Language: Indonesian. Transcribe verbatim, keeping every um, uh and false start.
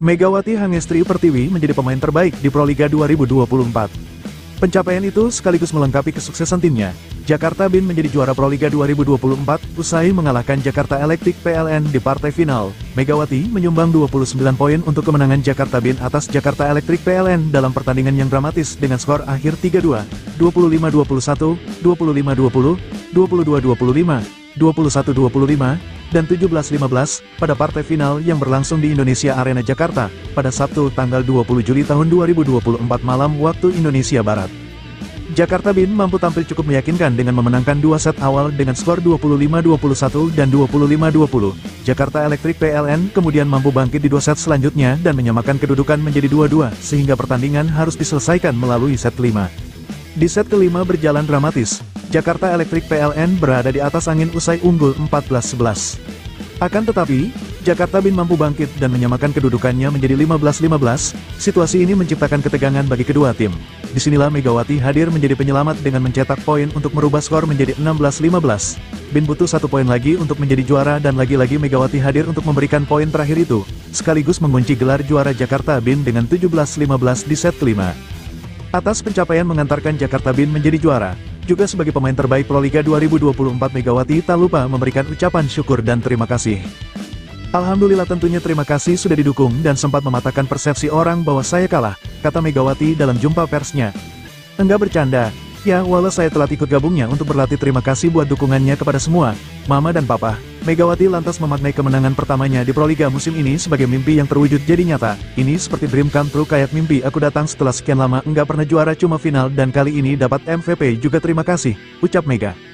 Megawati Hangestri Pertiwi menjadi pemain terbaik di Proliga dua ribu dua puluh empat. Pencapaian itu sekaligus melengkapi kesuksesan timnya. Jakarta B I N menjadi juara Proliga dua ribu dua puluh empat, usai mengalahkan Jakarta Electric P L N di partai final. Megawati menyumbang dua puluh sembilan poin untuk kemenangan Jakarta B I N atas Jakarta Electric P L N dalam pertandingan yang dramatis dengan skor akhir tiga dua, dua puluh lima dua puluh satu, dua puluh lima dua puluh, dua puluh dua dua puluh lima. dua puluh satu dua puluh lima, dan tujuh belas lima belas pada partai final yang berlangsung di Indonesia Arena Jakarta pada Sabtu tanggal dua puluh Juli tahun dua ribu dua puluh empat malam waktu Indonesia Barat. Jakarta B I N mampu tampil cukup meyakinkan dengan memenangkan dua set awal dengan skor dua puluh lima dua puluh satu dan dua puluh lima dua puluh. Jakarta Electric P L N kemudian mampu bangkit di dua set selanjutnya dan menyamakan kedudukan menjadi dua dua sehingga pertandingan harus diselesaikan melalui set kelima. Di set kelima berjalan dramatis. Jakarta Electric P L N berada di atas angin usai unggul empat belas sebelas. Akan tetapi, Jakarta B I N mampu bangkit dan menyamakan kedudukannya menjadi lima belas lima belas, situasi ini menciptakan ketegangan bagi kedua tim. Disinilah Megawati hadir menjadi penyelamat dengan mencetak poin untuk merubah skor menjadi enam belas lima belas. B I N butuh satu poin lagi untuk menjadi juara dan lagi-lagi Megawati hadir untuk memberikan poin terakhir itu, sekaligus mengunci gelar juara Jakarta B I N dengan tujuh belas lima belas di set kelima. Atas pencapaian mengantarkan Jakarta B I N menjadi juara, juga sebagai pemain terbaik Proliga dua ribu dua puluh empat, Megawati tak lupa memberikan ucapan syukur dan terima kasih. Alhamdulillah, tentunya terima kasih sudah didukung dan sempat mematahkan persepsi orang bahwa saya kalah, kata Megawati dalam jumpa persnya. Enggak bercanda, ya walau saya telah ikut gabungnya untuk berlatih, terima kasih buat dukungannya kepada semua, mama dan papa. Megawati lantas memaknai kemenangan pertamanya di Proliga musim ini sebagai mimpi yang terwujud jadi nyata. Ini seperti dream come true, kayak mimpi aku datang setelah sekian lama enggak pernah juara, cuma final, dan kali ini dapat M V P juga, terima kasih, ucap Mega.